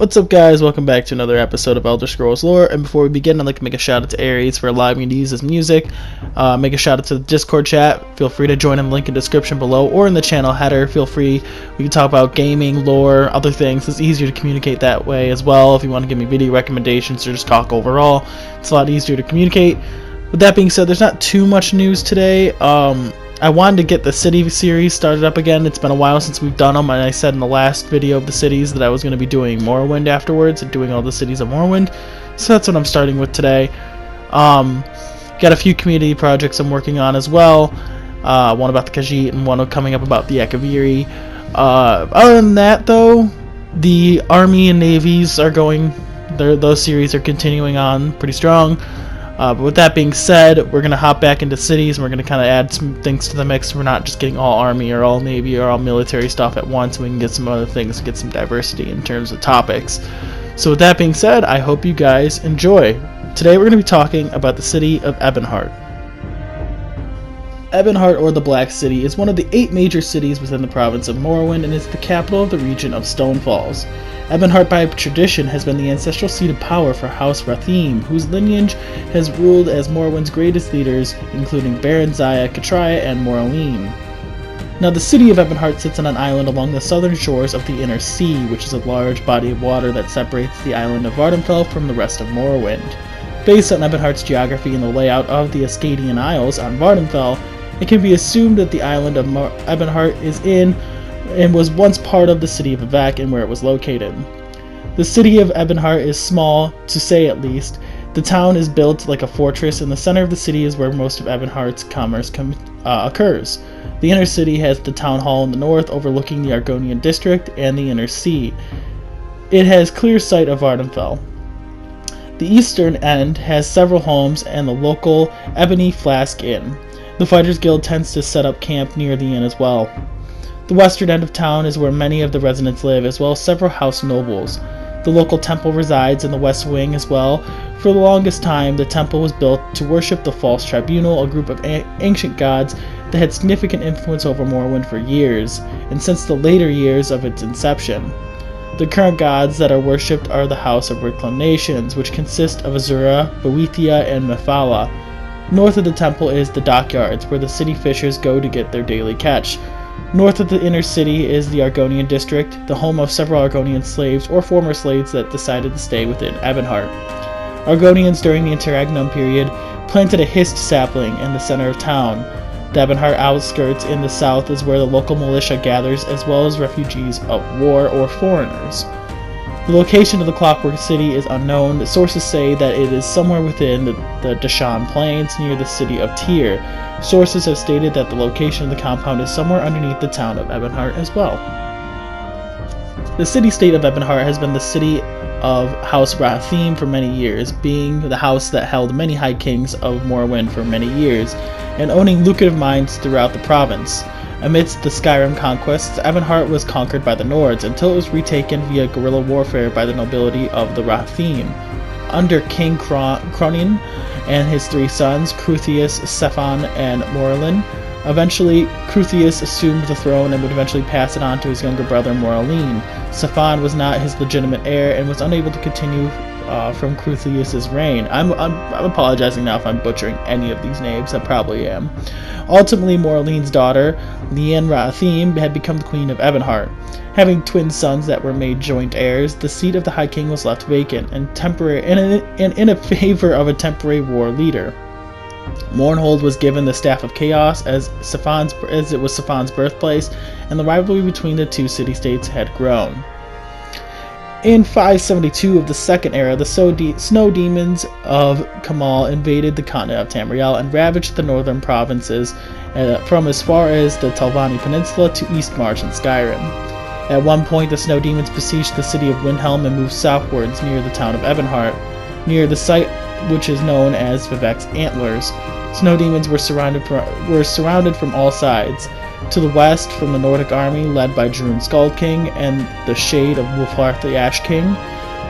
What's up, guys? Welcome back to another episode of Elder Scrolls Lore, and before we begin, I'd like to make a shout out to Aries for allowing me to use his music. Make a shout out to the Discord chat. Feel free to join in the link in the description below or in the channel header. Feel free. We can talk about gaming, lore, other things. It's easier to communicate that way as well. If you want to give me video recommendations or just talk overall, it's a lot easier to communicate. With that being said, there's not too much news today. I wanted to get the city series started up again. It's been a while since we've done them, and I said in the last video of the cities that I was going to be doing Morrowind afterwards and doing all the cities of Morrowind, so that's what I'm starting with today. Got a few community projects I'm working on as well, one about the Khajiit and one coming up about the Akaviri. Other than that, though, the Army and Navies are going, those series are continuing on pretty strong. But with that being said, we're going to hop back into cities and we're going to kind of add some things to the mix. We're not just getting all army or all navy or all military stuff at once. We can get some other things and get some diversity in terms of topics. So with that being said, I hope you guys enjoy. Today we're going to be talking about the city of Ebonheart. Ebonheart, or the Black City, is one of the 8 major cities within the province of Morrowind and is the capital of the region of Stonefalls. Ebonheart, by tradition, has been the ancestral seat of power for House Rathim, whose lineage has ruled as Morrowind's greatest leaders, including Baron Zaya, Catria, and Moraline. Now, the city of Ebonheart sits on an island along the southern shores of the Inner Sea, which is a large body of water that separates the island of Vvardenfell from the rest of Morrowind. Based on Ebonheart's geography and the layout of the Ascadian Isles on Vvardenfell, it can be assumed that the island of Ebonheart is in and was once part of the city of Evac and where it was located. The city of Ebonheart is small, to say at least. The town is built like a fortress, and the center of the city is where most of Ebonheart's commerce occurs. The inner city has the town hall in the north, overlooking the Argonian district and the Inner Sea. It has clear sight of Vvardenfell. The eastern end has several homes and the local Ebony Flask Inn. The Fighters Guild tends to set up camp near the inn as well. The western end of town is where many of the residents live, as well as several house nobles. The local temple resides in the west wing as well. For the longest time, the temple was built to worship the False Tribunal, a group of ancient gods that had significant influence over Morrowind for years, and since the later years of its inception. The current gods that are worshipped are the House of Reclamations, which consist of Azura, Boethia, and Mephala. North of the temple is the dockyards, where the city fishers go to get their daily catch. North of the inner city is the Argonian district, the home of several Argonian slaves or former slaves that decided to stay within Ebonheart. Argonians during the Interregnum period planted a hist sapling in the center of town. The Ebonheart outskirts in the south is where the local militia gathers, as well as refugees of war or foreigners. The location of the Clockwork City is unknown. The sources say that it is somewhere within the Dashan Plains near the city of Tyr. Sources have stated that the location of the compound is somewhere underneath the town of Ebonheart as well. The city-state of Ebonheart has been the city of House Rathim for many years, being the house that held many high kings of Morrowind for many years, and owning lucrative mines throughout the province. Amidst the Skyrim conquests, Ebonheart was conquered by the Nords until it was retaken via guerrilla warfare by the nobility of the Rathim. Under King Cronion and his 3 sons, Cruthius, Sephan, and Moraline, eventually Cruthius assumed the throne and would eventually pass it on to his younger brother Moraline. Sephan was not his legitimate heir and was unable to continue from Cruthius's reign. I'm apologizing now if I'm butchering any of these names. I probably am. Ultimately, Moraline's daughter, Leanne Rathim, had become the Queen of Ebonheart. Having twin sons that were made joint heirs, the seat of the High King was left vacant and in favor of a temporary war leader. Mournhold was given the Staff of Chaos as it was Sephan's birthplace, and the rivalry between the 2 city-states had grown. In 572 of the Second Era, the Snow Demons of Camal invaded the continent of Tamriel and ravaged the northern provinces from as far as the Talvani Peninsula to East March and Skyrim. At one point, the Snow Demons besieged the city of Windhelm and moved southwards near the town of Ebonheart, near the site which is known as Vivek's Antlers. Snow Demons were surrounded from all sides. To the west, from the Nordic army led by Drun Skull King and the shade of Wulfhearth the Ash King.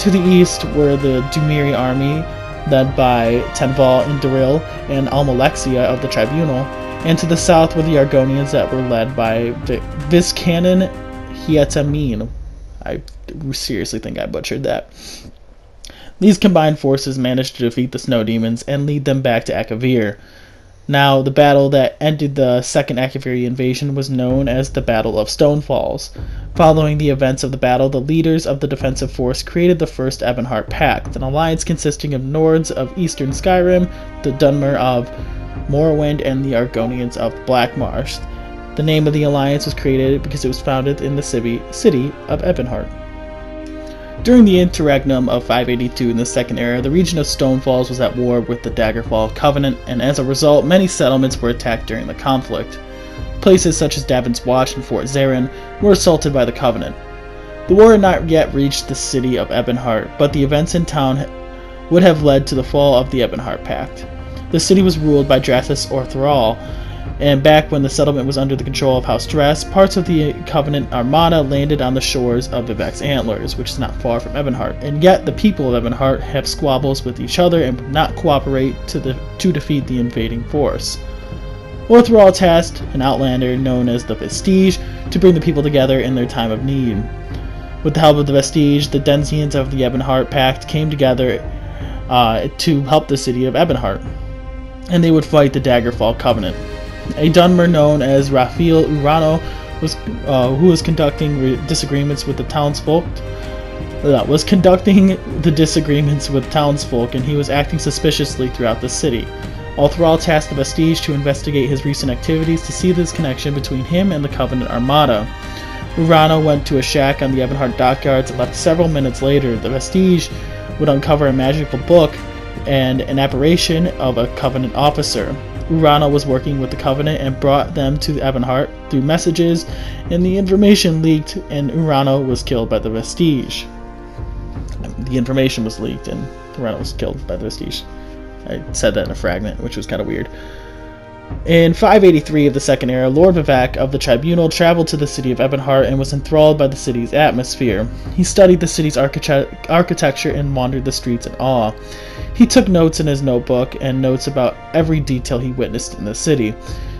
To the east were the Dumiri army led by Tenval Indaril and Almalexia of the Tribunal, and to the south were the Argonians that were led by Viscanon Hietamin. I seriously think I butchered that. These combined forces managed to defeat the snow demons and lead them back to Akavir. Now, the battle that ended the second Akaviri invasion was known as the Battle of Stonefalls. Following the events of the battle, the leaders of the defensive force created the first Ebonheart Pact, an alliance consisting of Nords of Eastern Skyrim, the Dunmer of Morrowind, and the Argonians of Black Marsh. The name of the alliance was created because it was founded in the city of Ebonheart. During the Interregnum of 582 in the Second Era, the region of Stonefalls was at war with the Daggerfall Covenant, and as a result, many settlements were attacked during the conflict. Places such as Davin's Watch and Fort Zarin were assaulted by the Covenant. The war had not yet reached the city of Ebonheart, but the events in town would have led to the fall of the Ebonheart Pact. The city was ruled by Drathus Orthral, and back when the settlement was under the control of House Drathus, parts of the Covenant Armada landed on the shores of Vivek's Antlers, which is not far from Ebonheart, and yet the people of Ebonheart have squabbles with each other and would not cooperate to defeat the invading force. Orthral tasked an outlander known as the Vestige to bring the people together in their time of need. With the help of the Vestige, the Denizens of the Ebonheart Pact came together to help the city of Ebonheart, and they would fight the Daggerfall Covenant. A Dunmer known as Raphael Urano, was conducting the disagreements with townsfolk, and he was acting suspiciously throughout the city. Orthral tasked the Vestige to investigate his recent activities to see this connection between him and the Covenant Armada. Urano went to a shack on the Ebonheart dockyards and left several minutes later. The Vestige would uncover a magical book and an apparition of a Covenant officer. Urano was working with the Covenant and brought them to Ebonheart through messages, and the information leaked, and Urano was killed by the Vestige. I said that in a fragment, which was kind of weird. In 583 of the Second Era, Lord Vivac of the Tribunal traveled to the city of Ebonheart and was enthralled by the city's atmosphere. He studied the city's architecture and wandered the streets in awe. He took notes in his notebook and notes about every detail he witnessed in the city.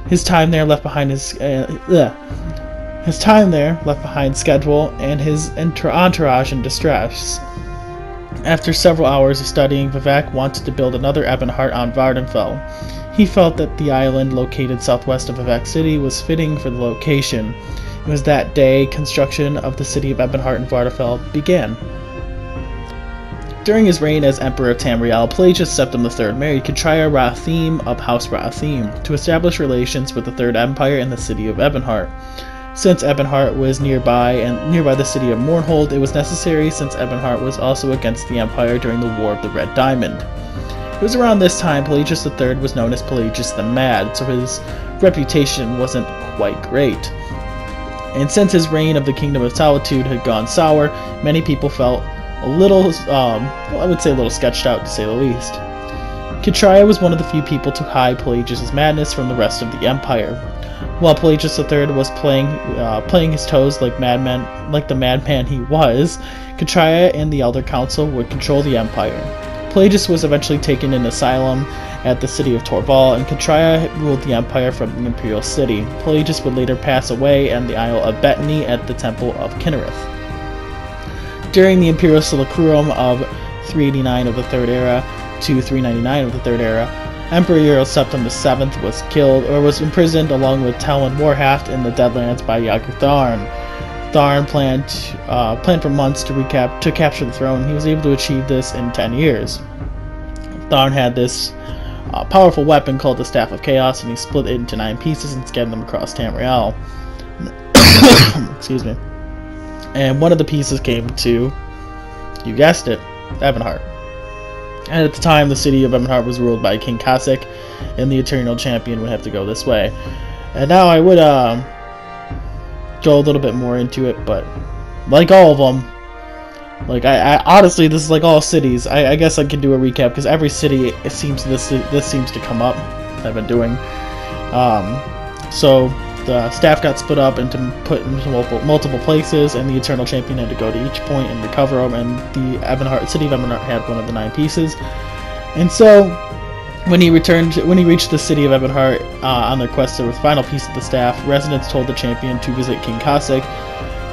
His time there left behind schedule and his entourage in distress. After several hours of studying, Vivek wanted to build another Ebonheart on Vvardenfell. He felt that the island located southwest of Vivek City was fitting for the location. It was that day construction of the city of Ebonheart and Vvardenfell began. During his reign as Emperor of Tamriel, Pelagius Septim III married Catria Rathim of House Rathim to establish relations with the Third Empire in the city of Ebonheart. Since Ebonheart was nearby the city of Mornhold, it was necessary since Ebonheart was also against the Empire during the War of the Red Diamond. It was around this time Pelagius III was known as Pelagius the Mad, so his reputation wasn't quite great. And since his reign of the Kingdom of Solitude had gone sour, many people felt a little sketched out, to say the least. Catria was one of the few people to hide Pelagius' madness from the rest of the Empire. While Pelagius III was playing his toes like the madman he was, Catria and the Elder Council would control the Empire. Pelagius was eventually taken in asylum at the city of Torval, and Catria ruled the Empire from the Imperial City. Pelagius would later pass away on the Isle of Bethany at the Temple of Kinnereth. During the Imperial Silacurum of 389 of the Third Era to 399 of the Third Era, Emperor Septim VII was killed or was imprisoned along with Talon Warhaft in the Deadlands by Yagur Tharn. Tharn planned for months to capture the throne. He was able to achieve this in 10 years. Tharn had this powerful weapon called the Staff of Chaos, and he split it into 9 pieces and scattered them across Tamriel. Excuse me. And one of the pieces came to, you guessed it, Ebonheart. And at the time, the city of Ebonheart was ruled by King Cossack, and the Eternal Champion would have to go this way. And now I would go a little bit more into it, but like all of them, like I honestly, this is like all cities. I guess I can do a recap because every city this seems to come up. I've been doing. The staff got split up and put into multiple places, and the Eternal Champion had to go to each point and recover them, and the city of Ebonheart had one of the 9 pieces. And so, when he reached the city of Ebonheart on their quest for the final piece of the staff, residents told the champion to visit King Cossack,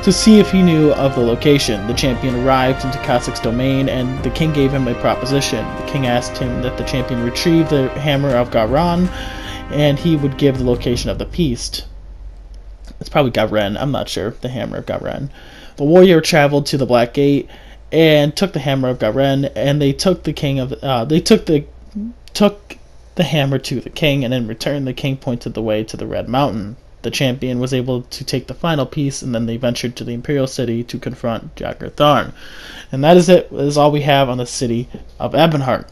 to see if he knew of the location. The champion arrived into Cossack's domain, and the king gave him a proposition. The king asked him that the champion retrieve the hammer of Garan, and he would give the location of the beast. It's probably Garan, I'm not sure, the hammer of Garan. The warrior traveled to the Black Gate and took the hammer of Garan, and they took the king of the hammer to the king, and in return the king pointed the way to the Red Mountain. The champion was able to take the final piece, and then they ventured to the Imperial City to confront Jagar Tharn. And that is it. That is all we have on the city of Ebonheart.